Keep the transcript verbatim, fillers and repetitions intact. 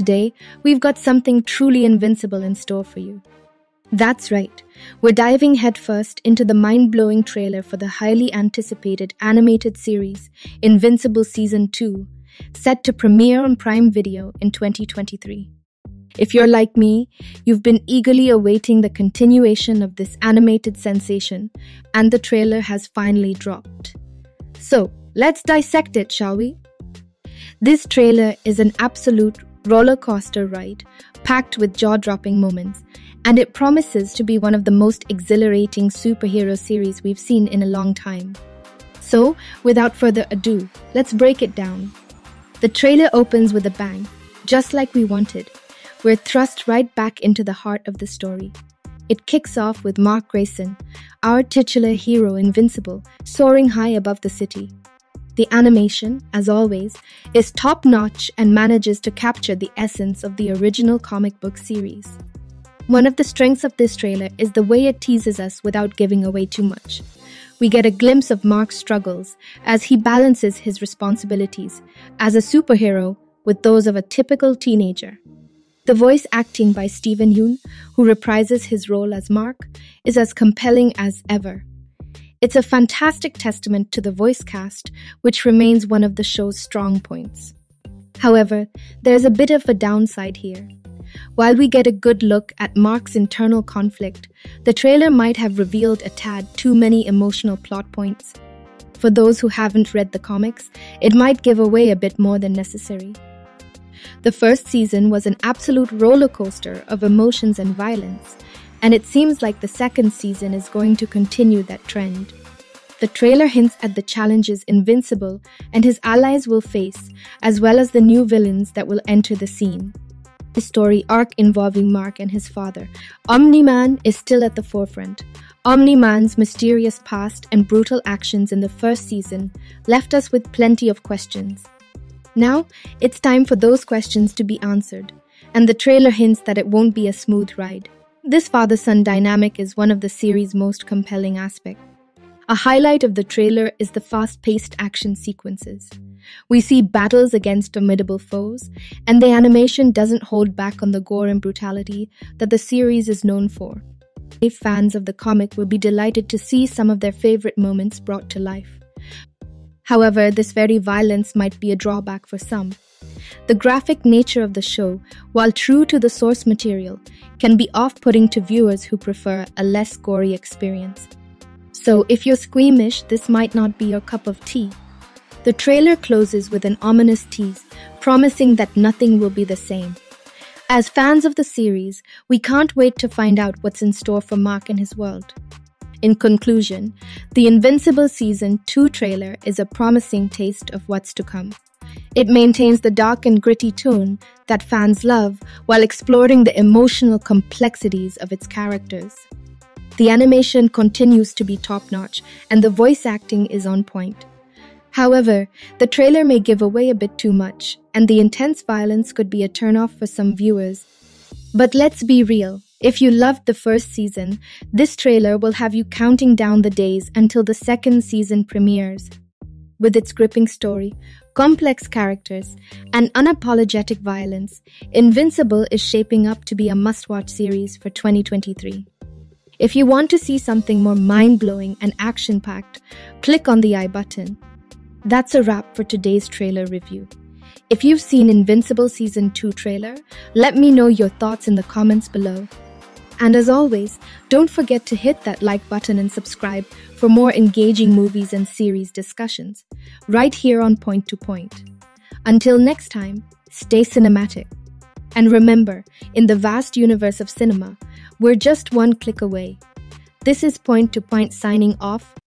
today, we've got something truly invincible in store for you. That's right, we're diving headfirst into the mind-blowing trailer for the highly anticipated animated series Invincible Season two, set to premiere on Prime Video in twenty twenty-three. If you're like me, you've been eagerly awaiting the continuation of this animated sensation, and the trailer has finally dropped. So, let's dissect it, shall we? This trailer is an absolute roller coaster ride, packed with jaw-dropping moments, and it promises to be one of the most exhilarating superhero series we've seen in a long time. So, without further ado, let's break it down. The trailer opens with a bang, just like we wanted. We're thrust right back into the heart of the story. It kicks off with Mark Grayson, our titular hero Invincible, soaring high above the city. The animation, as always, is top-notch and manages to capture the essence of the original comic book series. One of the strengths of this trailer is the way it teases us without giving away too much. We get a glimpse of Mark's struggles as he balances his responsibilities as a superhero with those of a typical teenager. The voice acting by Steven Yeun, who reprises his role as Mark, is as compelling as ever. It's a fantastic testament to the voice cast, which remains one of the show's strong points. However, there's a bit of a downside here. While we get a good look at Mark's internal conflict, the trailer might have revealed a tad too many emotional plot points. For those who haven't read the comics, it might give away a bit more than necessary. The first season was an absolute roller coaster of emotions and violence, and it seems like the second season is going to continue that trend. The trailer hints at the challenges Invincible and his allies will face, as well as the new villains that will enter the scene. The story arc involving Mark and his father, Omni-Man, is still at the forefront. Omni-Man's mysterious past and brutal actions in the first season left us with plenty of questions. Now, it's time for those questions to be answered, and the trailer hints that it won't be a smooth ride. This father-son dynamic is one of the series' most compelling aspects. A highlight of the trailer is the fast-paced action sequences. We see battles against formidable foes, and the animation doesn't hold back on the gore and brutality that the series is known for. Fans of the comic will be delighted to see some of their favorite moments brought to life. However, this very violence might be a drawback for some. The graphic nature of the show, while true to the source material, can be off-putting to viewers who prefer a less gory experience. So if you're squeamish, this might not be your cup of tea. The trailer closes with an ominous tease, promising that nothing will be the same. As fans of the series, we can't wait to find out what's in store for Mark and his world. In conclusion, the Invincible Season two trailer is a promising taste of what's to come. It maintains the dark and gritty tone that fans love while exploring the emotional complexities of its characters. The animation continues to be top-notch and the voice acting is on point. However, the trailer may give away a bit too much, and the intense violence could be a turn-off for some viewers. But let's be real. If you loved the first season, this trailer will have you counting down the days until the second season premieres. With its gripping story, complex characters, and unapologetic violence, Invincible is shaping up to be a must-watch series for twenty twenty-three. If you want to see something more mind-blowing and action-packed, click on the I button. That's a wrap for today's trailer review. If you've seen Invincible Season two trailer, let me know your thoughts in the comments below. And as always, don't forget to hit that like button and subscribe for more engaging movies and series discussions, right here on Point to Point. Until next time, stay cinematic. And remember, in the vast universe of cinema, we're just one click away. This is Point to Point signing off.